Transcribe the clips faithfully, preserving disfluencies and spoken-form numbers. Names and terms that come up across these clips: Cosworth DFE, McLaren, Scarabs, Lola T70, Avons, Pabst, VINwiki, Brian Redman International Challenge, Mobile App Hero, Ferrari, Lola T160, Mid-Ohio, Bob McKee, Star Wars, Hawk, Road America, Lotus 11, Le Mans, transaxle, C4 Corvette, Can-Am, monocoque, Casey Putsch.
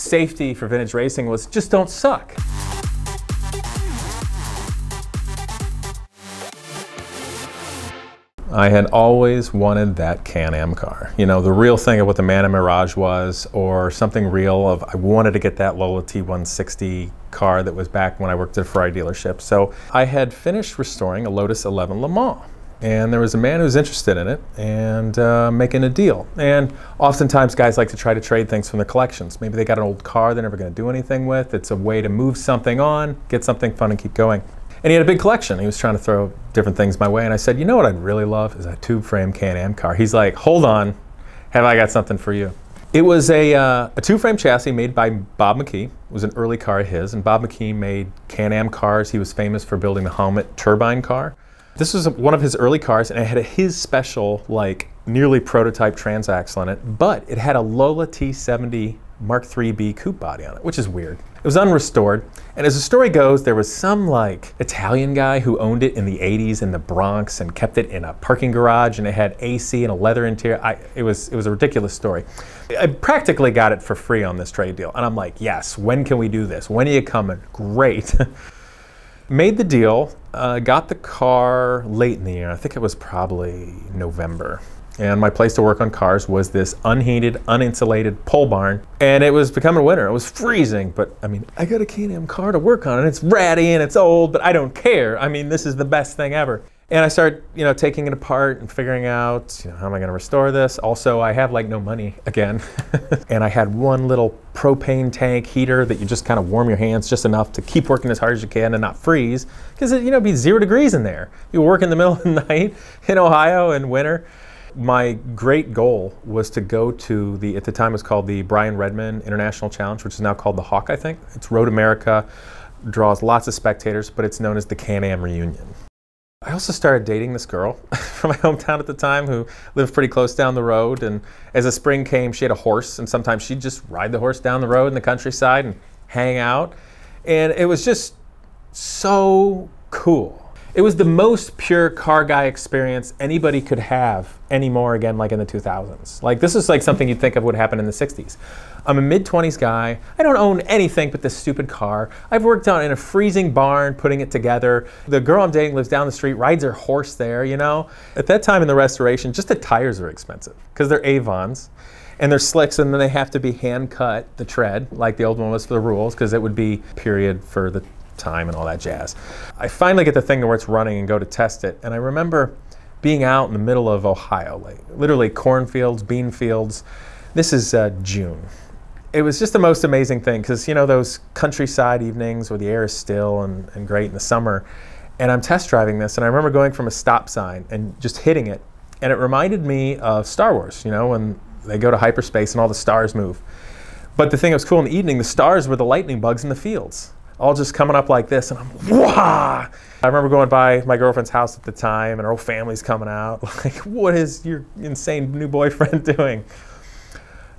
safety for vintage racing was just don't suck. I had always wanted that Can-Am car. You know, the real thing of what the Man of Mirage was, or something real of, I wanted to get that Lola T one sixty car that was back when I worked at a Ferrari dealership. So I had finished restoring a Lotus eleven Le Mans, and there was a man who was interested in it and uh, making a deal. And oftentimes guys like to try to trade things from their collections. Maybe they got an old car they're never gonna do anything with. It's a way to move something on, get something fun and keep going. And he had a big collection. He was trying to throw different things my way. And I said, you know what I'd really love is a tube frame Can-Am car. He's like, hold on, have I got something for you. It was a, uh, a two-frame chassis made by Bob McKee. It was an early car of his. And Bob McKee made Can-Am cars. He was famous for building the Helmet turbine car. This was one of his early cars, and it had a, his special, like, nearly prototype transaxle in it. But it had a Lola T seventy Mark three B coupe body on it, which is weird. It was unrestored, and as the story goes, there was some like Italian guy who owned it in the eighties in the Bronx and kept it in a parking garage, and it had A C and a leather interior. I, it was it was a ridiculous story. I practically got it for free on this trade deal, and I'm like, yes, when can we do this? When are you coming? Great. Made the deal, uh, got the car late in the year. I think it was probably November. And my place to work on cars was this unheated, uninsulated pole barn. And it was becoming winter. It was freezing, but I mean, I got a Can-Am car to work on, and it's ratty and it's old, but I don't care. I mean, this is the best thing ever. And I started, you know, taking it apart and figuring out, you know, how am I gonna restore this? Also, I have like no money again. And I had one little propane tank heater that you just kind of warm your hands just enough to keep working as hard as you can and not freeze. Because it, you know, it'd be zero degrees in there. You work in the middle of the night in Ohio in winter. My great goal was to go to the, at the time it was called the Brian Redman International Challenge, which is now called the Hawk, I think. It's Road America, draws lots of spectators, but it's known as the Can-Am Reunion. I also started dating this girl from my hometown at the time who lived pretty close down the road, and as the spring came, she had a horse, and sometimes she'd just ride the horse down the road in the countryside and hang out, and it was just so cool. It was the most pure car guy experience anybody could have anymore, again, like in the two thousands. Like, this is like something you'd think of would happen in the sixties. I'm a mid twenties guy. I don't own anything but this stupid car. I've worked on in a freezing barn, putting it together. The girl I'm dating lives down the street, rides her horse there, you know? At that time in the restoration, just the tires are expensive because they're Avons. And they're slicks, and then they have to be hand cut, the tread, like the old one was for the rules, because it would be period for the time and all that jazz. I finally get the thing where it's running and go to test it, and I remember being out in the middle of Ohio, like literally cornfields, bean fields. This is uh, June. It was just the most amazing thing, because you know those countryside evenings where the air is still and, and great in the summer, and I'm test driving this, and I remember going from a stop sign and just hitting it, and it reminded me of Star Wars, you know, when they go to hyperspace and all the stars move. But the thing that was cool in the evening, the stars were the lightning bugs in the fields, all just coming up like this, and I'm, wah! I remember going by my girlfriend's house at the time, and her whole family's coming out, like, what is your insane new boyfriend doing?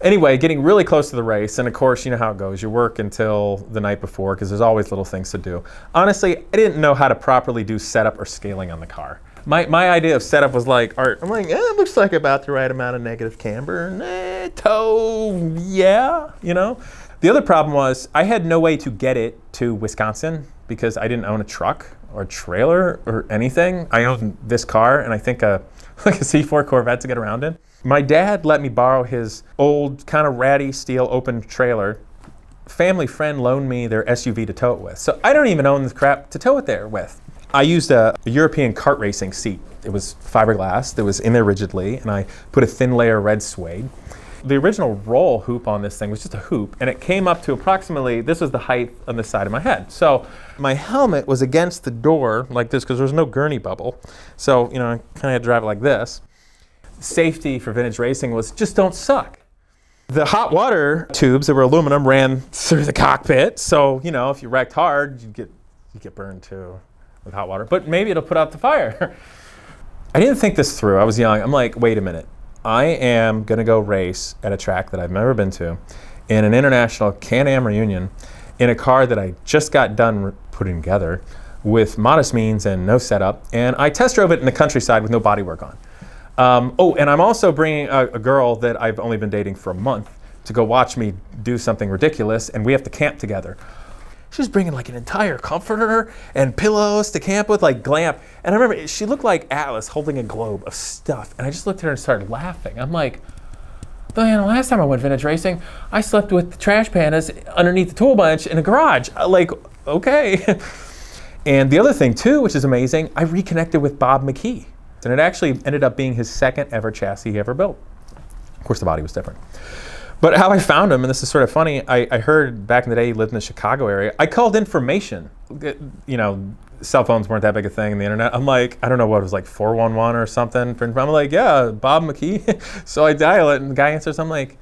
Anyway, getting really close to the race, and of course, you know how it goes. You work until the night before, because there's always little things to do. Honestly, I didn't know how to properly do setup or scaling on the car. My, my idea of setup was like art. I'm like, eh, it looks like about the right amount of negative camber, and eh, toe, yeah, you know? The other problem was I had no way to get it to Wisconsin because I didn't own a truck or trailer or anything. I owned this car and I think a, like a C four Corvette to get around in. My dad let me borrow his old kind of ratty steel open trailer. Family friend loaned me their S U V to tow it with. So I don't even own the crap to tow it there with. I used a, a European kart racing seat. It was fiberglass that was in there rigidly, and I put a thin layer of red suede. The original roll hoop on this thing was just a hoop, and it came up to approximately, this was the height on the side of my head. So my helmet was against the door like this because there was no gurney bubble. So, you know, I kind of had to drive it like this. Safety for vintage racing was just don't suck. The hot water tubes that were aluminum ran through the cockpit. So, you know, if you wrecked hard, you'd get, you'd get burned too with hot water, but maybe it'll put out the fire. I didn't think this through. I was young. I'm like, wait a minute. I am gonna go race at a track that I've never been to in an international Can-Am reunion in a car that I just got done putting together with modest means and no setup, and I test drove it in the countryside with no bodywork on. Um, oh, and I'm also bringing a, a girl that I've only been dating for a month to go watch me do something ridiculous, and we have to camp together. She was bringing like an entire comforter and pillows to camp with, like glamp. And I remember she looked like Atlas holding a globe of stuff. And I just looked at her and started laughing. I'm like, Diana, last time I went vintage racing, I slept with the trash pandas underneath the tool bench in a garage. Like, okay. And the other thing too, which is amazing, I reconnected with Bob McKee. And it actually ended up being his second ever chassis he ever built. Of course, the body was different. But how I found him, and this is sort of funny, I, I heard back in the day he lived in the Chicago area. I called information. You know, cell phones weren't that big a thing, and the internet. I'm like, I don't know what it was, like four one one or something. I'm like, yeah, Bob McKee. So I dial it, and the guy answers. I'm like,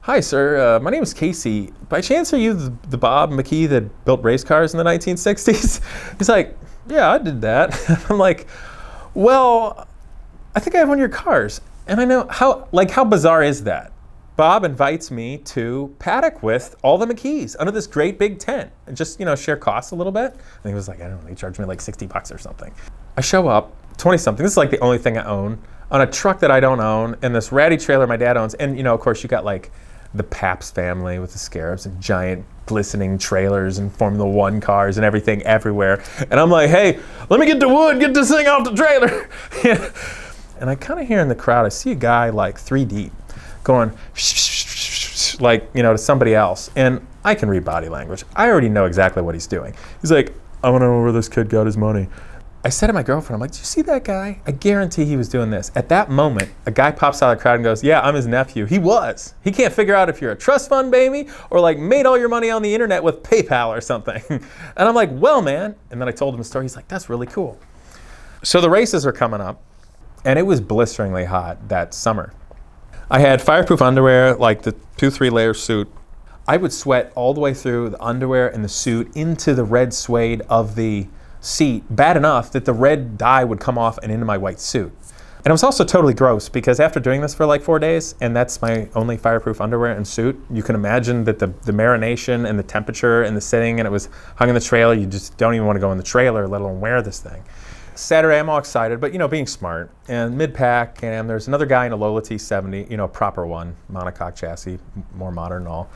hi, sir, uh, my name is Casey. By chance, are you the, the Bob McKee that built race cars in the nineteen sixties? He's like, yeah, I did that. I'm like, well, I think I have one of your cars. And I know, how, like, how bizarre is that? Bob invites me to paddock with all the McKees under this great big tent and just, you know, share costs a little bit. And he was like, I don't know, he charged me like sixty bucks or something. I show up, twenty something, this is like the only thing I own, on a truck that I don't own and this ratty trailer my dad owns. And, you know, of course you got like the Pabst family with the Scarabs and giant glistening trailers and Formula One cars and everything everywhere. And I'm like, hey, let me get the wood, get this thing off the trailer. Yeah. And I kind of hear in the crowd, I see a guy like three deep. Going like, you know, to somebody else, and I can read body language. I already know exactly what he's doing. He's like, I want to know where this kid got his money. I said to my girlfriend, I'm like, did you see that guy? I guarantee he was doing this. At that moment, a guy pops out of the crowd and goes, yeah, I'm his nephew. He was. He can't figure out if you're a trust fund baby or like made all your money on the internet with PayPal or something. And I'm like, well, man. And then I told him the story. He's like, that's really cool. So the races are coming up, and it was blisteringly hot that summer. I had fireproof underwear, like the two, three layer suit. I would sweat all the way through the underwear and the suit into the red suede of the seat, bad enough that the red dye would come off and into my white suit. And it was also totally gross because after doing this for like four days, and that's my only fireproof underwear and suit, you can imagine that the, the marination and the temperature and the sitting, and it was hung in the trailer, you just don't even want to go in the trailer, let alone wear this thing. Saturday, I'm all excited, but you know, being smart. And mid-pack, and there's another guy in a Lola T seventy, you know, a proper one, monocoque chassis, more modern and all.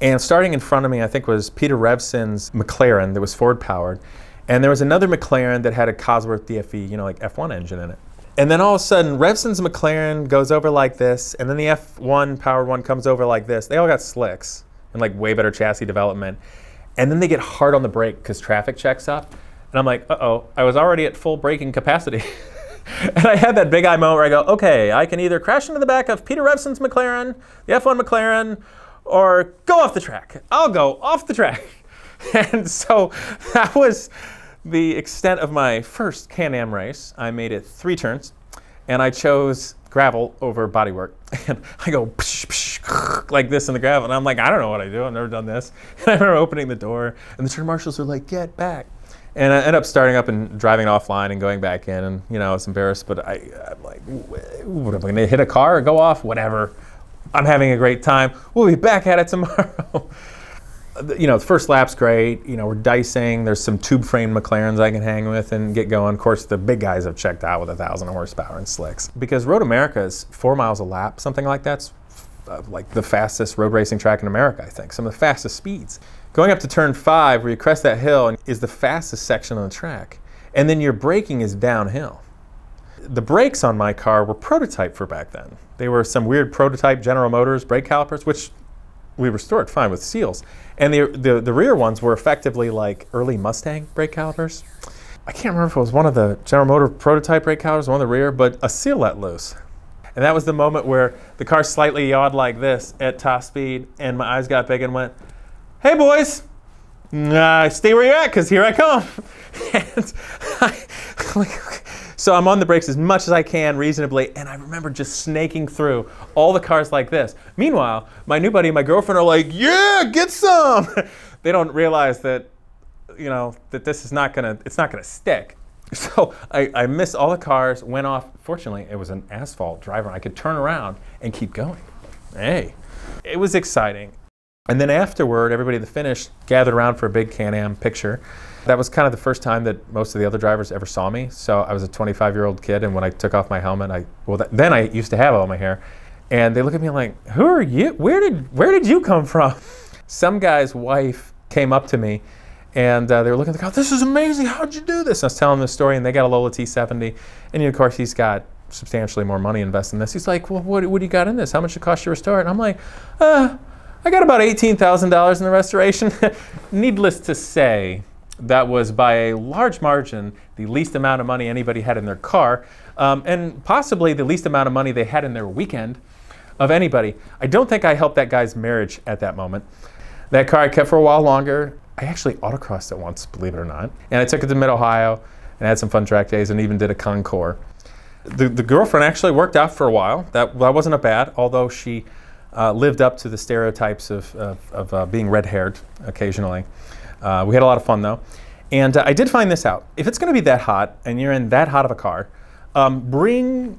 And starting in front of me, I think was Peter Revson's McLaren that was Ford powered. And there was another McLaren that had a Cosworth D F E, you know, like F one engine in it. And then all of a sudden, Revson's McLaren goes over like this, and then the F one powered one comes over like this. They all got slicks and like way better chassis development. And then they get hard on the brake because traffic checks up. And I'm like, uh-oh, I was already at full braking capacity. And I had that big eye moment where I go, okay, I can either crash into the back of Peter Revson's McLaren, the F one McLaren, or go off the track. I'll go off the track. And so that was the extent of my first Can-Am race. I made it three turns, and I chose gravel over bodywork. And I go psh, psh, like this in the gravel. And I'm like, I don't know what I do. I've never done this. And I remember opening the door, and the turn marshals are like, get back. And I ended up starting up and driving offline and going back in, and you know, I was embarrassed, but I, I'm like, what am I gonna hit a car or go off? Whatever, I'm having a great time. We'll be back at it tomorrow. You know, the first lap's great, you know, we're dicing, there's some tube frame McLarens I can hang with and get going. Of course, the big guys have checked out with a thousand horsepower and slicks. Because Road America is four miles a lap, something like that's like the fastest road racing track in America, I think. Some of the fastest speeds. Going up to turn five, where you crest that hill, is the fastest section on the track. And then your braking is downhill. The brakes on my car were prototype for back then. They were some weird prototype General Motors brake calipers, which we restored fine with seals. And the, the, the rear ones were effectively like early Mustang brake calipers. I can't remember if it was one of the General Motors prototype brake calipers, one of the rear, but a seal let loose. And that was the moment where the car slightly yawed like this at top speed, and my eyes got big and went, hey boys, uh, stay where you're at, because here I come. And I, like, so I'm on the brakes as much as I can reasonably, and I remember just snaking through all the cars like this. Meanwhile, my new buddy and my girlfriend are like, yeah, get some. They don't realize that, you know, that this is not gonna, it's not gonna stick. So I, I missed all the cars, went off. Fortunately, it was an asphalt driver, and I could turn around and keep going. Hey, it was exciting. And then afterward, everybody at the finish gathered around for a big Can-Am picture. That was kind of the first time that most of the other drivers ever saw me. So I was a twenty-five-year-old kid, and when I took off my helmet, I well, th then I used to have all my hair. And they look at me like, who are you? Where did, where did you come from? Some guy's wife came up to me and uh, they were looking at the car, this is amazing, how'd you do this? And I was telling them the story, and they got a Lola T seventy. And of course, he's got substantially more money invested in this. He's like, well, what, what do you got in this? How much did it cost you to restore it? And I'm like, uh, I got about eighteen thousand dollars in the restoration. Needless to say, that was by a large margin the least amount of money anybody had in their car, um, and possibly the least amount of money they had in their weekend of anybody. I don't think I helped that guy's marriage at that moment. That car I kept for a while longer. I actually autocrossed it once, believe it or not. And I took it to Mid-Ohio and had some fun track days and even did a concours. The, the girlfriend actually worked out for a while. That, that wasn't a bad, although she uh, lived up to the stereotypes of, of, of uh, being red-haired occasionally. Uh, we had a lot of fun though. And uh, I did find this out. If it's gonna be that hot and you're in that hot of a car, um, bring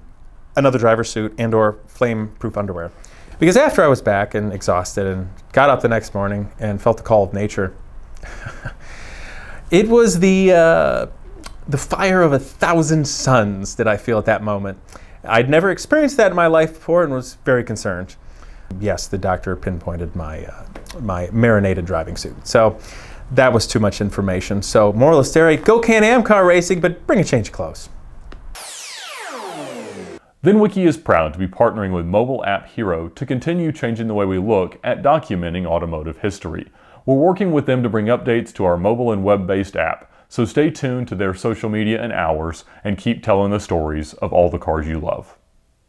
another driver's suit and or flame-proof underwear. Because after I was back and exhausted and got up the next morning and felt the call of nature, it was the, uh, the fire of a thousand suns that I feel at that moment. I'd never experienced that in my life before and was very concerned. Yes, the doctor pinpointed my, uh, my marinated driving suit. So that was too much information. So moral of the story, go Can-Am car racing, but bring a change of clothes. VINwiki is proud to be partnering with Mobile App Hero to continue changing the way we look at documenting automotive history. We're working with them to bring updates to our mobile and web-based app, so stay tuned to their social media and ours and keep telling the stories of all the cars you love.